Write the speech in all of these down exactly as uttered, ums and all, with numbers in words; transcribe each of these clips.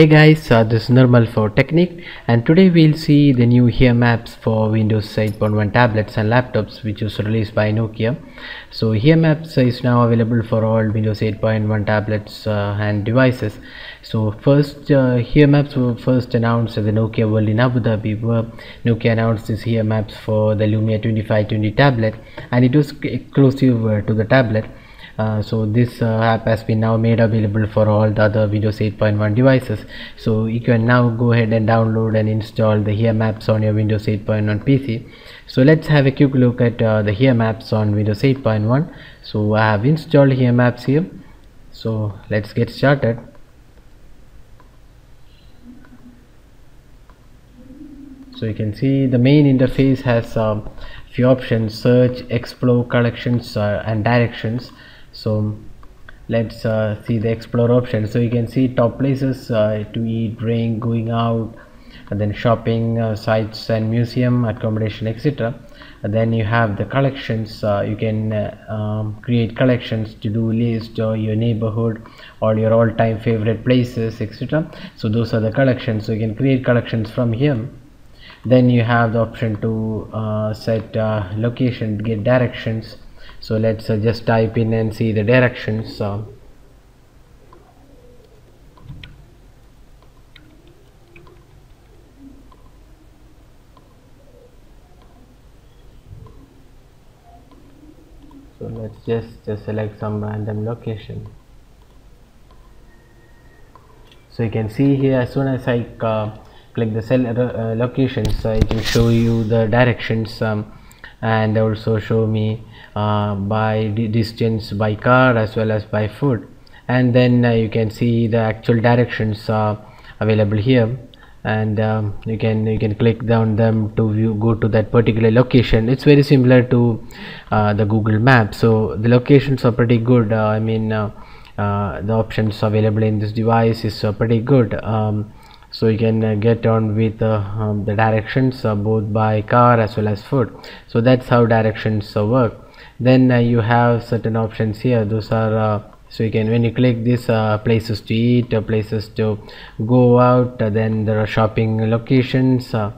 Hey guys, uh, this is Nirmal for Techniqued, and today we'll see the new here maps for Windows eight point one tablets and laptops, which was released by Nokia. So here maps is now available for all Windows eight point one tablets uh, and devices. So first, uh, here maps were first announced at the Nokia World in Abu Dhabi, where Nokia announced this here maps for the Lumia twenty-five twenty tablet, and it was exclusive uh, to the tablet. Uh, so this uh, app has been now made available for all the other Windows eight point one devices, so you can now go ahead and download and install the here maps on your Windows eight point one P C. So let's have a quick look at uh, the here maps on Windows eight point one. So I have installed here maps here, so let's get started. So you can see the main interface has a uh, few options: search, explore, collections uh, and directions. So let's uh, see the explore option. So you can see top places uh, to eat, drink, going out, and then shopping, uh, sites and museum, accommodation, etc. And then you have the collections. Uh, you can uh, um, create collections, to do list, or your neighborhood, or your all-time favorite places, etc. So those are the collections, so you can create collections from here. Then you have the option to uh, set uh, location, get directions. So let's uh, just type in and see the directions. Uh, so let's just, just select some random location. So you can see here, as soon as I uh, click the cell uh, locations, uh, it will show you the directions, um, and also show me uh, by distance by car as well as by foot. And then uh, you can see the actual directions uh, available here, and um, you can you can click down them to view, go to that particular location. It's very similar to uh, the Google Maps, so the locations are pretty good. uh, I mean, uh, uh, the options available in this device is uh, pretty good. Um, so you can uh, get on with uh, um, the directions uh, both by car as well as foot. So that's how directions uh, work. Then uh, you have certain options here. Those are uh, so you can, when you click this, uh, places to eat, uh, places to go out, uh, then there are shopping locations, uh,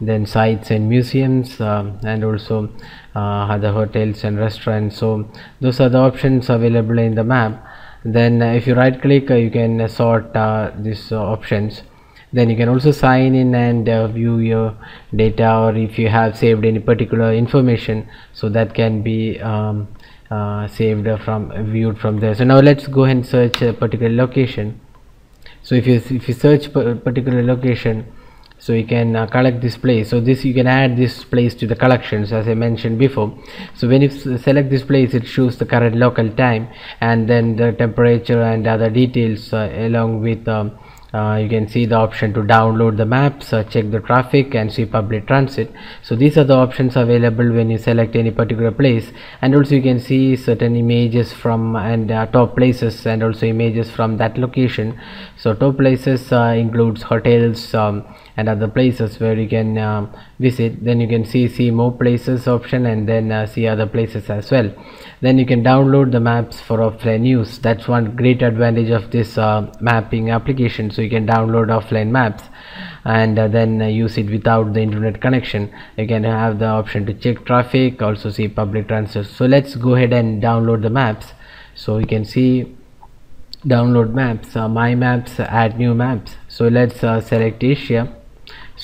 then sites and museums, uh, and also uh, other hotels and restaurants. So those are the options available in the map. Then uh, if you right click, uh, you can uh, sort uh, these uh, options. Then you can also sign in and uh, view your data, or if you have saved any particular information, so that can be um, uh, saved from viewed from there. So now let's go and search a particular location. So if you if you search a particular location, so you can uh, collect this place. So this, you can add this place to the collections, as I mentioned before. So when you select this place, it shows the current local time, and then the temperature and other details, uh, along with um, Uh, you can see the option to download the maps, uh, check the traffic, and see public transit. So these are the options available when you select any particular place. And also you can see certain images from and uh, top places, and also images from that location. So top places uh, includes hotels um, and other places where you can uh, visit. Then you can see see more places option, and then uh, see other places as well. Then you can download the maps for offline use. That's one great advantage of this uh, mapping application. So you can download offline maps and uh, then uh, use it without the internet connection. You can have the option to check traffic, also see public transit. So let's go ahead and download the maps. So you can see download maps, uh, my maps, add new maps. So let's uh, select Asia.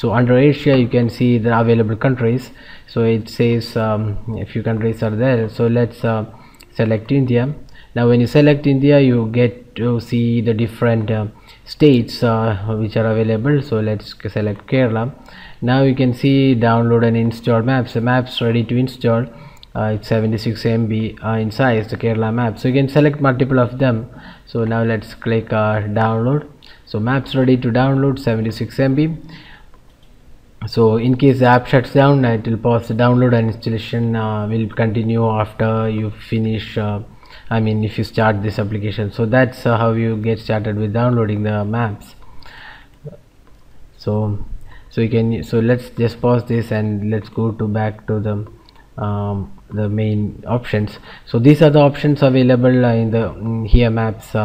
So under Asia you can see the available countries. So it says um, a few countries are there. So let's uh, select India. Now when you select India, you get to see the different uh, states uh, which are available. So let's select Kerala. Now you can see download and install maps. The maps ready to install. Uh, it's seventy-six M B uh, in size, the Kerala map. So you can select multiple of them. So now let's click uh, download. So maps ready to download, seventy-six M B. So in case the app shuts down, it will pause the download, and installation uh, will continue after you finish uh, I mean if you start this application. So that's uh, how you get started with downloading the maps. So so you can so let's just pause this, and let's go to back to the um, the main options. So these are the options available uh, in the um, here maps uh,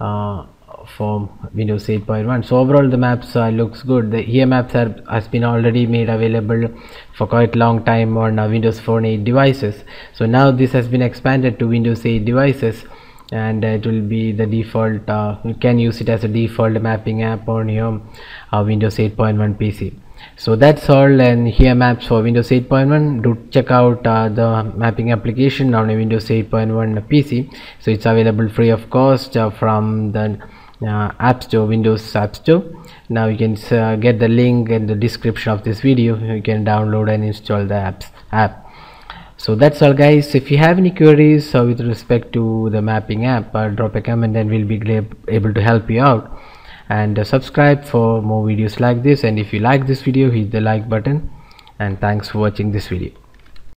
uh, from Windows eight point one. So overall the maps uh, looks good. The E A maps are, has been already made available for quite long time on uh, Windows Phone eight devices. So now this has been expanded to Windows eight devices, and it will be the default. Uh, you can use it as a default mapping app on your uh, Windows eight point one P C. So that's all, and here maps for Windows eight point one. Do check out uh, the mapping application on a Windows eight point one P C. So it's available free of cost uh, from the uh, App Store, Windows App Store. Now you can uh, get the link in the description of this video. You can download and install the apps app. So that's all, guys. If you have any queries uh, with respect to the mapping app, uh, drop a comment and we'll be able to help you out. And uh, subscribe for more videos like this, and if you like this video, hit the like button, and thanks for watching this video.